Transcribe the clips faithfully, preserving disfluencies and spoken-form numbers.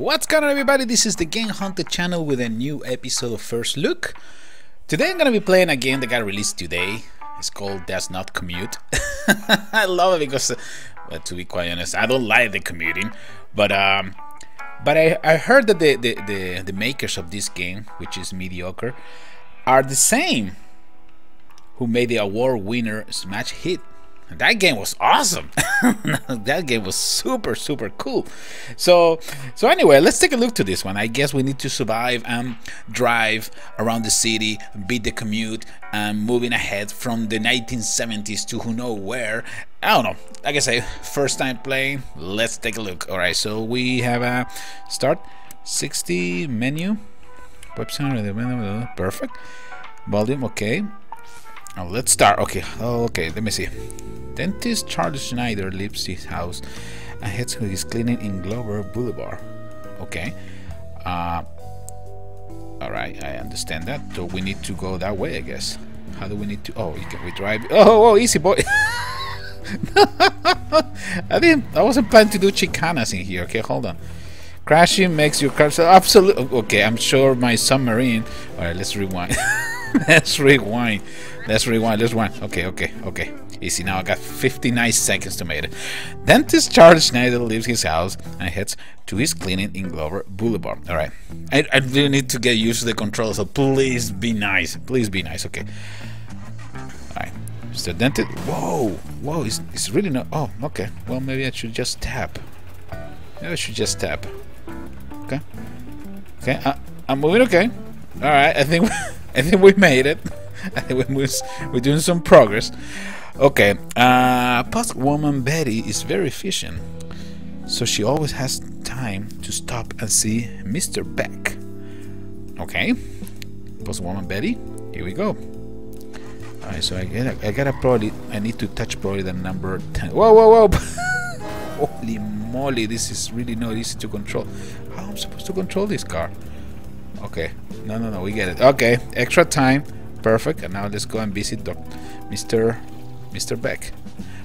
What's going on, everybody? This is the GameHuntah channel with a new episode of First Look. Today I'm going to be playing a game that got released today. It's called Does Not Commute. I love it because, well, to be quite honest, I don't like the commuting. But um, but I, I heard that the, the, the, the makers of this game, which is mediocre, are the same who made the award winner Smash Hit. That game was awesome. That game was super super cool. So so anyway, let's take a look to this one. I guess we need to survive and drive around the city, beat the commute, and moving ahead from the nineteen seventies to who know where. I don't know, like I say, first time playing. Let's take a look. All right, so we have a start sixty menu, perfect, volume, okay. Now let's start. Okay, okay, let me see. Dentist Charles Schneider leaves his house and heads to his clinic in Glover Boulevard. Okay. Uh, Alright, I understand that. So we need to go that way, I guess. How do we need to... Oh, can we drive? Oh, oh, easy boy. I didn't... I wasn't planning to do chicanas in here. Okay, hold on. Crashing makes your car... Absolutely... Okay, I'm sure my submarine... Alright, let's rewind. Let's rewind. Let's rewind. Let's rewind. Okay, okay, okay. Easy. Now I got fifty-nine seconds to make it. Dentist Charles Schneider leaves his house and heads to his clinic in Glover Boulevard. All right. I, I really need to get used to the controls, so please be nice. Please be nice. Okay. All right. Mister Dentist. Whoa. Whoa. It's, it's really not. Oh, okay. Well, maybe I should just tap. Maybe I should just tap. Okay. Okay. I, I'm moving. Okay. All right. I think. I think we made it. I think we moved, we're doing some progress. Okay. Uh, Post woman Betty is very efficient, so she always has time to stop and see Mister Beck. Okay. Post woman Betty. Here we go. All right. So I gotta, I gotta probably, I need to touch probably the number ten. Whoa, whoa, whoa! Holy moly! This is really not easy to control. How am I supposed to control this car? Okay. No, no, no. We get it. Okay. Extra time. Perfect. And now let's go and visit Doctor Mister Mister Beck.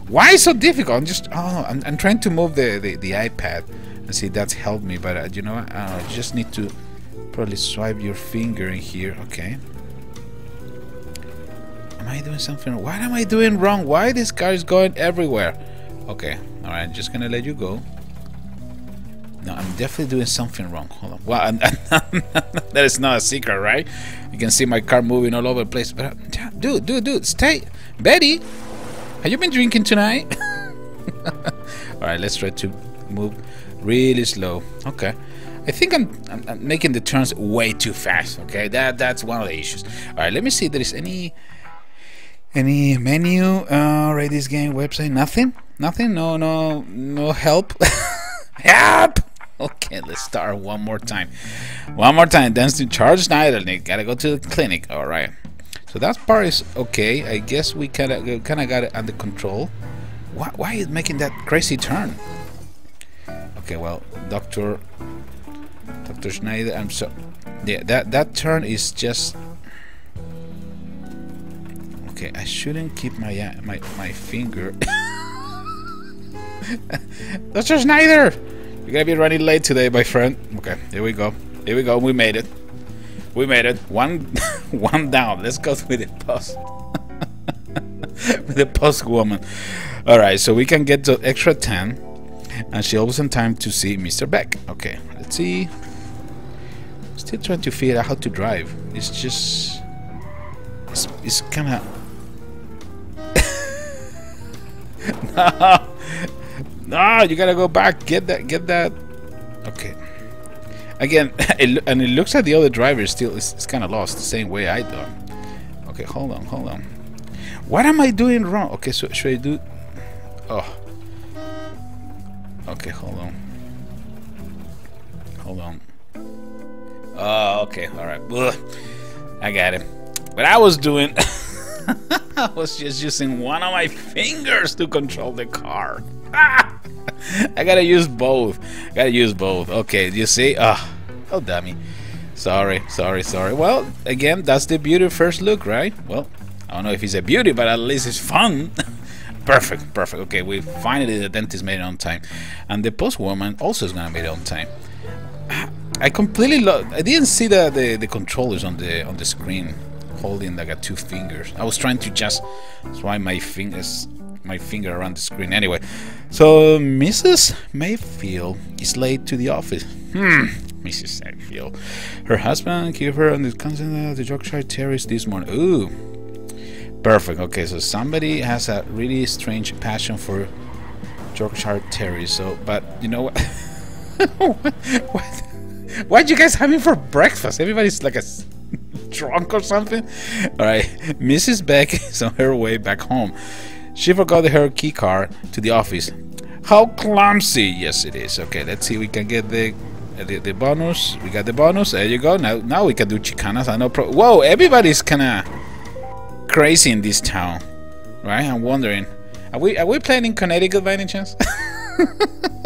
Why so difficult? I'm just. Oh, I'm, I'm trying to move the, the the iPad. I see that's helped me, but uh, you know, I don't know, you just need to probably swipe your finger in here. Okay. Am I doing something? What am I doing wrong? Why this car is going everywhere? Okay. All right. I'm just gonna let you go. No, I'm definitely doing something wrong. Hold on. Well, I'm, I'm, I'm, that is not a secret, right? You can see my car moving all over the place. But I, dude, dude, dude, stay, Betty. Have you been drinking tonight? All right, let's try to move really slow. Okay, I think I'm, I'm, I'm making the turns way too fast. Okay, that that's one of the issues. All right, let me see if there is any any menu. Uh, rate this game website. Nothing, nothing. No, no, no help. Help! Okay, let's start one more time. One more time. Dance to Charles Schneider. Gotta go to the clinic. All right. So that part is okay. I guess we kind of kind of got it under control. Why, why is it making that crazy turn? Okay. Well, Doctor Doctor Schneider. I'm so. Yeah. That that turn is just. Okay. I shouldn't keep my my my finger. Doctor Schneider. You're gonna be running late today, my friend. Okay, here we go. Here we go. We made it. We made it. One, one down. Let's go with the post. With the post woman. All right, so we can get the extra ten, and she always in time to see Mister Beck. Okay, let's see. Still trying to figure out how to drive. It's just, it's, it's kind of. No. No, you gotta go back. Get that. Get that. Okay. Again, it, and it looks like the other driver still is, is kind of lost the same way I done. Okay, hold on, hold on. What am I doing wrong? Okay, so should I do? Oh. Okay, hold on. Hold on. Oh, okay, all right. Ugh. I got it. What I was doing, I was just using one of my fingers to control the car. I gotta use both. Gotta use both. Okay, you see? Oh, oh, dummy. Sorry, sorry, sorry. Well, again, that's the beauty of First Look, right? Well, I don't know if it's a beauty, but at least it's fun. Perfect, perfect. Okay, we finally, the dentist made it on time. And the postwoman also is gonna make it on time. I completely lo- I didn't see the, the the controllers on the on the screen, holding like a two fingers. I was trying to just swipe my fingers my finger around the screen. Anyway, so Missus Mayfield is late to the office. Hmm. Missus Mayfield, her husband gave her on the consent of the Yorkshire Terrace this morning. Ooh. Perfect. Okay, so somebody has a really strange passion for Yorkshire Terry. So, but you know what? What? Why are you guys having for breakfast? Everybody's like a drunk or something. All right, Missus Beck is on her way back home. She forgot her key card to the office. How clumsy! Yes, it is. Okay, let's see. We can get the the, the bonus. We got the bonus. There you go. Now, now we can do chicanas. I know. Pro Whoa! Everybody's kinda crazy in this town, right? I'm wondering, are we are we playing in Connecticut by any chance?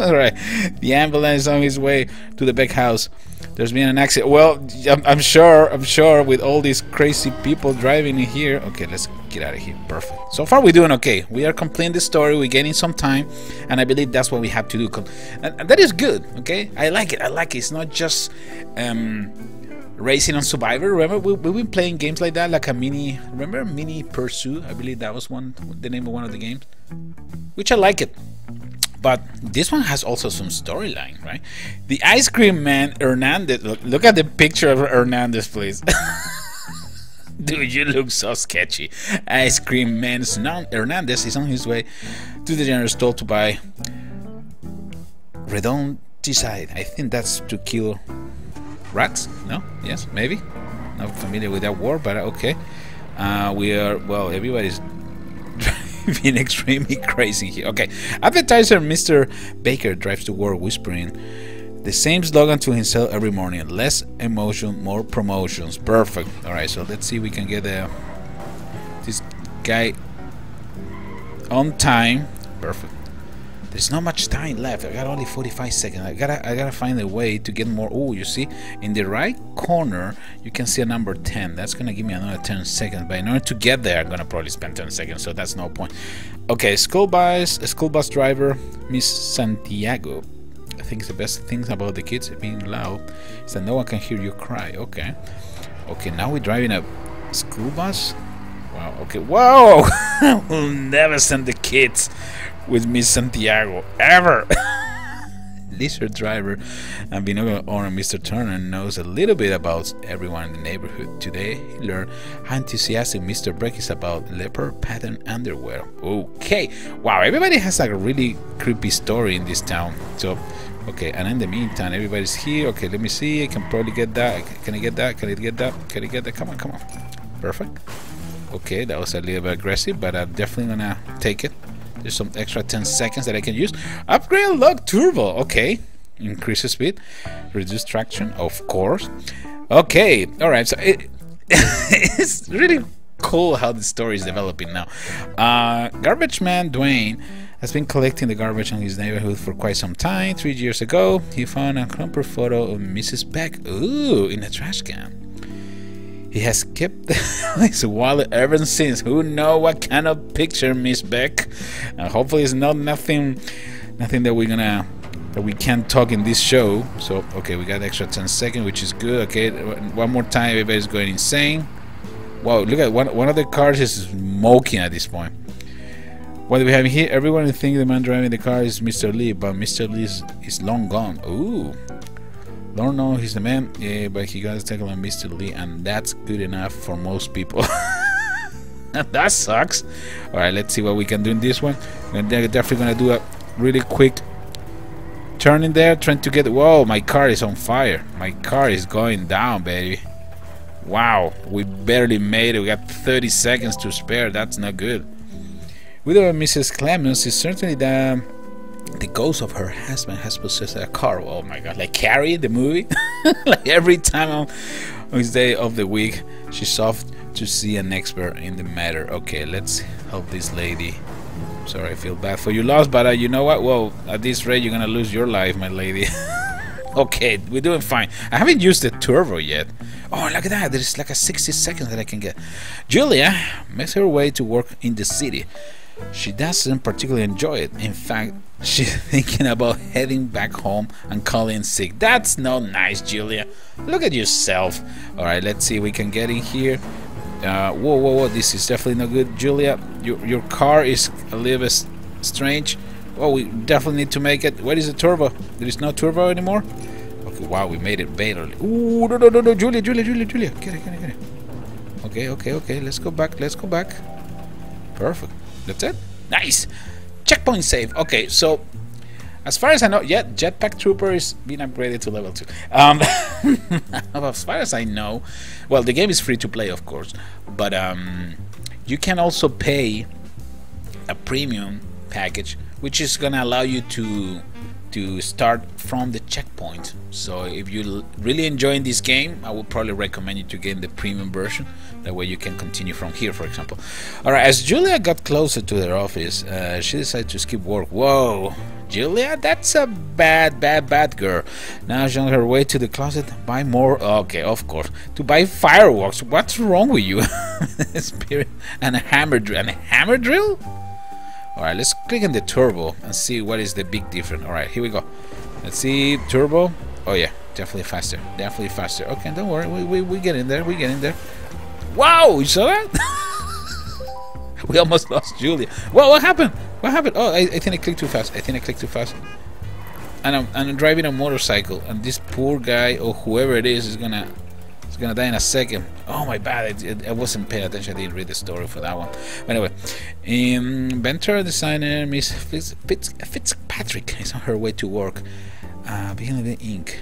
All right, the ambulance is on his way to the Beck house. There's been an accident. Well, I'm, I'm sure, I'm sure with all these crazy people driving in here. Okay, let's get out of here. Perfect. So far, we're doing okay. We are completing the story. We're getting some time, and I believe that's what we have to do. And, and that is good. Okay, I like it. I like it. It's not just um. Racing on Survivor, remember? We, we've been playing games like that, like a mini, remember Mini Pursuit? I believe that was one, the name of one of the games, which I like it. But this one has also some storyline, right? The ice cream man, Hernandez, look, look at the picture of Hernandez, please. Dude, you look so sketchy. Ice cream man, Hernandez is on his way to the general store to buy Redondizide. I think that's to kill rats? No? Yes? Maybe? Not familiar with that word, but okay. Uh, we are, well, everybody's being extremely crazy here. Okay. Advertiser Mister Baker drives to work whispering the same slogan to himself every morning. Less emotion, more promotions. Perfect. Alright, so let's see if we can get uh, this guy on time. Perfect. There's not much time left. I got only forty-five seconds. I gotta, I gotta find a way to get more. Oh, you see, in the right corner, you can see a number ten. That's gonna give me another ten seconds. But in order to get there, I'm gonna probably spend ten seconds. So that's no point. Okay, school bus, school bus driver, Miss Santiago. I think the best thing about the kids being loud is that no one can hear you cry. Okay. Okay, now we're driving a school bus. Wow. Okay. Whoa! We'll never send the kids with Miss Santiago ever. Lizard driver and Binocular owner Mister Turner knows a little bit about everyone in the neighborhood. Today he learned how enthusiastic Mister Breck is about leopard pattern underwear. Okay, wow, everybody has like a really creepy story in this town. So okay, and in the meantime everybody's here. Okay, let me see. I can probably get that. Can I get that? Can I get that? Can I get that? Come on, come on. Perfect. Okay, that was a little bit aggressive, but I'm definitely gonna take it. There's some extra ten seconds that I can use. Upgrade lock turbo. Okay. Increase speed. Reduce traction. Of course. Okay. Alright. So it, it's really cool how the story is developing now. Uh, garbage man Dwayne has been collecting the garbage in his neighborhood for quite some time. Three years ago, he found a crumpled photo of Missus Beck. Ooh, in a trash can. He has kept his wallet ever since. Who know what kind of picture, Miss Beck? Uh, hopefully, it's not nothing, nothing that we're gonna, that we can't talk in this show. So, okay, we got extra ten seconds, which is good. Okay, one more time, everybody's going insane. Wow, look at one. One of the cars is smoking at this point. What do we have here? Everyone thinks the man driving the car is Mister Lee, but Mister Lee is, is long gone. Ooh. Don't know he's the man, yeah, but he got tackled on Mister Lee, and that's good enough for most people. That sucks. All right, let's see what we can do in this one. We're definitely gonna do a really quick turn in there, trying to get. Whoa, my car is on fire. My car is going down, baby. Wow, we barely made it. We got thirty seconds to spare. That's not good. Widow Missus Clemens is certainly the. The ghost of her husband has possessed a car. Oh my god, like Carrie, the movie? Like every time on this day of the week, she's off to see an expert in the matter. Okay, let's help this lady. Sorry, I feel bad for your loss, but uh, you know what? Well, at this rate, you're gonna lose your life, my lady. Okay, we're doing fine. I haven't used the turbo yet. Oh, look at that. There's like a sixty seconds that I can get. Julia makes her way to work in the city. She doesn't particularly enjoy it. In fact, she's thinking about heading back home and calling sick. That's not nice, Julia. Look at yourself. Alright, let's see if we can get in here. Uh, whoa, whoa, whoa, this is definitely not good, Julia. Your, your car is a little bit strange. Oh, we definitely need to make it. Where is the turbo? There is no turbo anymore? Okay, wow, we made it barely. Ooh, no, no, no, no, Julia, Julia, Julia, Julia. Get it, get it, get it. Okay, okay, okay, let's go back, let's go back. Perfect. That's it. Nice. Checkpoint save. Okay, so as far as I know, yeah, Jetpack Trooper is being upgraded to level two. Um, as far as I know, well, the game is free to play, of course, but um, you can also pay a premium package, which is gonna allow you to to start from the checkpoint. So if you're really enjoying this game, I would probably recommend you to get the premium version. That way you can continue from here, for example. Alright, as Julia got closer to their office, uh, she decided to skip work. Whoa, Julia, that's a bad, bad, bad girl. Now she's on her way to the closet to buy more, okay, of course, to buy fireworks. What's wrong with you? Spirit and a hammer drill, and a hammer drill? Alright, let's click on the turbo and see what is the big difference. Alright, here we go. Let's see, turbo. Oh yeah, definitely faster, definitely faster. Okay, don't worry, we, we, we get in there, we get in there. Wow, you saw that? We almost lost Julia. Well, what happened? What happened? Oh, I, I think I clicked too fast, I think I clicked too fast. And I'm, and I'm driving a motorcycle, and this poor guy, or whoever it is, is gonna... gonna die in a second. Oh my bad, I, I wasn't paying attention, I didn't read the story for that one. Anyway, inventor um, designer Miss Fitz, Fitz, Fitzpatrick is on her way to work, uh, behind the ink.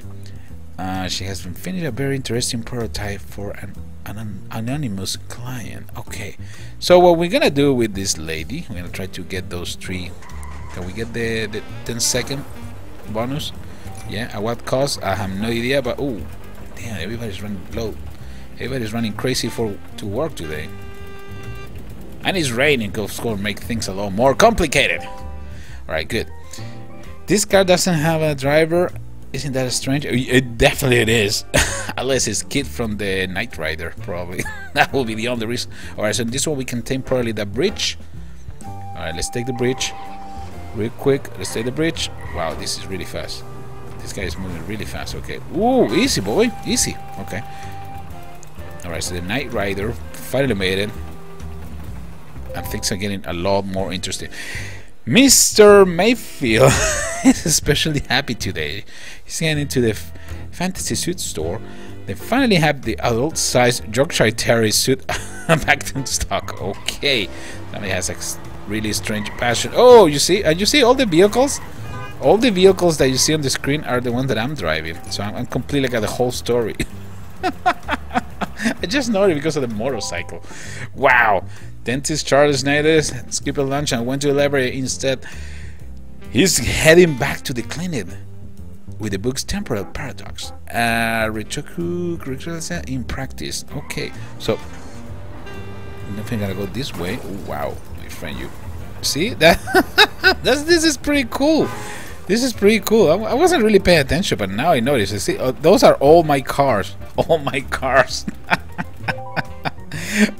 Uh, she has been finished a very interesting prototype for an, an anonymous client. Okay, so what we're gonna do with this lady, we're gonna try to get those three. Can we get the, the ten second bonus? Yeah, at what cost? I have no idea, but oh. Damn, everybody's running low. Everybody's running crazy for to work today. And it's raining, of course, make things a lot more complicated. Alright, good. This car doesn't have a driver. Isn't that strange? It definitely it is. Unless it's Kid from the Knight Rider, probably. That will be the only reason. Alright, so this one we can temporarily the bridge. Alright, let's take the bridge. Real quick, let's take the bridge. Wow, this is really fast. This guy is moving really fast, okay. Ooh, easy boy, easy, okay. Alright, so the Knight Rider finally made it. And things are getting a lot more interesting. Mister Mayfield is especially happy today. He's getting into the fantasy suit store. They finally have the adult-sized Yorkshire Terry suit back in stock, okay. Somebody has a really strange passion. Oh, you see, and you see all the vehicles? All the vehicles that you see on the screen are the ones that I'm driving, so I'm, I'm completely got the whole story. I just know it because of the motorcycle. Wow! Dentist Charles Snyder skipped lunch and went to the library instead. He's heading back to the clinic with the book's temporal paradox. Uh, Richoku Kurikasa in practice. Okay, so nothing gotta go this way. Oh, wow, my friend, you see that? That's, this is pretty cool. This is pretty cool. I, I wasn't really paying attention, but now I notice. You see, oh, those are all my cars. All my cars.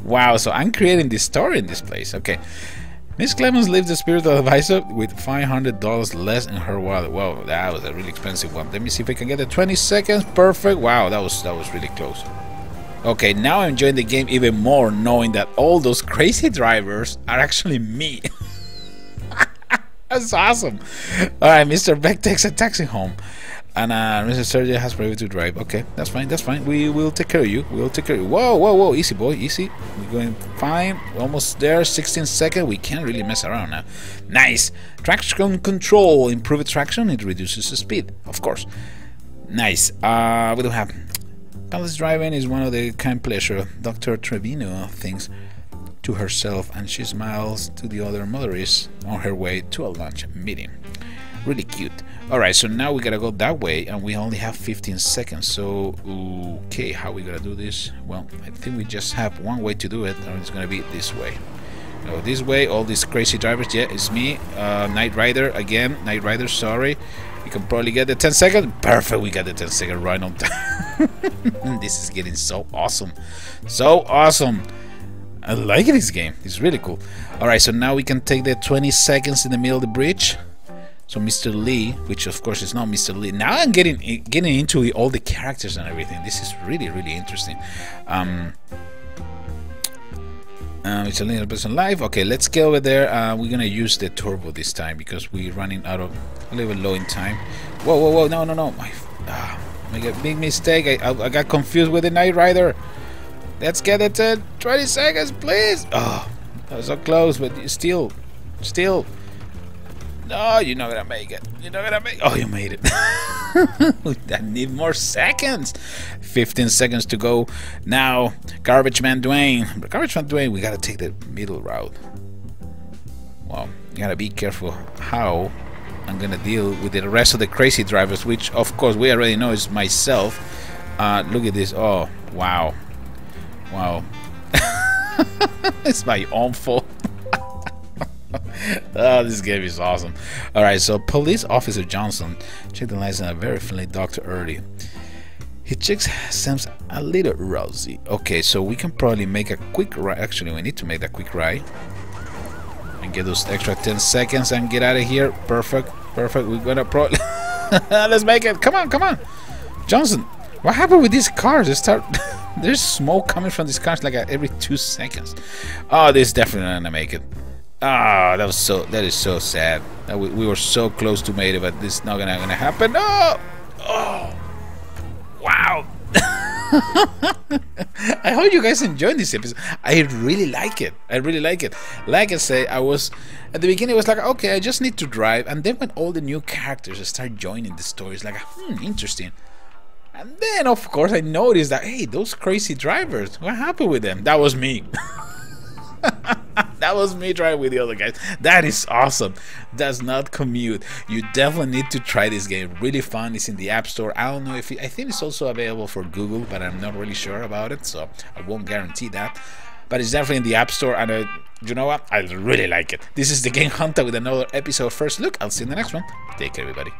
Wow, so I'm creating this story in this place. Okay. Miss Clemens leaves the spiritual advisor with five hundred dollars less in her wallet. Wow, that was a really expensive one. Let me see if we can get the twenty seconds. Perfect. Wow, that was that was really close. Okay, now I'm enjoying the game even more, knowing that all those crazy drivers are actually me. That's awesome. Alright, Mister Beck takes a taxi home. And uh, Mister Sergio has private to drive. Okay, that's fine, that's fine. We will take care of you. We'll take care of you. Whoa, whoa, whoa. Easy, boy. Easy. We're going fine. We're almost there. sixteen seconds. We can't really mess around now. Nice. Traction control. Improved traction. It reduces the speed, of course. Nice. Uh, what do we have? Palace driving is one of the kind pleasure. Doctor Trevino thinks to herself, and she smiles to the other motorists on her way to a lunch meeting. Really cute. Alright, so now we gotta go that way, and we only have fifteen seconds. So, okay, how we gonna do this? Well, I think we just have one way to do it, and it's gonna be this way. Go this way, all these crazy drivers. Yeah, it's me, uh, Knight Rider again. Knight Rider, sorry. You can probably get the ten second. Perfect, we got the ten second right on time. This is getting so awesome. So awesome. I like this game, it's really cool. Alright, so now we can take the twenty seconds in the middle of the bridge. So Mister Lee, which of course is not Mister Lee. Now I'm getting getting into all the characters and everything. This is really, really interesting. Um, uh, it's a little person live. Okay, let's get over there. Uh, we're gonna use the turbo this time because we're running out of a little bit low in time. Whoa, whoa, whoa! No, no, no! I uh, make a big mistake. I, I I got confused with the Knight Rider. Let's get it to twenty seconds, please. Oh, that was so close, but still, still. No, you're not gonna make it. You're not gonna make it. Oh, you made it. I need more seconds. fifteen seconds to go. Now, Garbage Man Dwayne. Garbage Man Dwayne, we gotta take the middle route. Well, you gotta be careful how I'm gonna deal with the rest of the crazy drivers, which, of course, we already know is myself. Uh, look at this. Oh, wow. Wow. It's my own fault. Oh, this game is awesome. Alright, so Police Officer Johnson checked the lights on a very friendly Doctor Early. His cheeks seems a little rosy. Okay, so we can probably make a quick ride. Actually, we need to make that quick ride and get those extra ten seconds and get out of here. Perfect, perfect. We're gonna pro. Let's make it. Come on, come on, Johnson. What happened with these cars? They start. There's smoke coming from these cars like every two seconds. Oh, this is definitely not gonna make it. Ah, oh, that was so. That is so sad. We, we were so close to made it, but this is not gonna gonna happen. Oh, oh, wow! I hope you guys enjoyed this episode. I really like it. I really like it. Like I say, I was at the beginning. It was like, okay, I just need to drive, and then when all the new characters start joining the story, it's like, hmm, interesting. And then, of course, I noticed that hey, those crazy drivers. What happened with them? That was me. That was me driving with the other guys. That is awesome. Does Not Commute. You definitely need to try this game. Really fun. It's in the App Store. I don't know if it, I think it's also available for Google, but I'm not really sure about it, so I won't guarantee that. But it's definitely in the App Store, and uh, you know what? I really like it. This is the Game Huntah with another episode of First Look. I'll see you in the next one. Take care, everybody.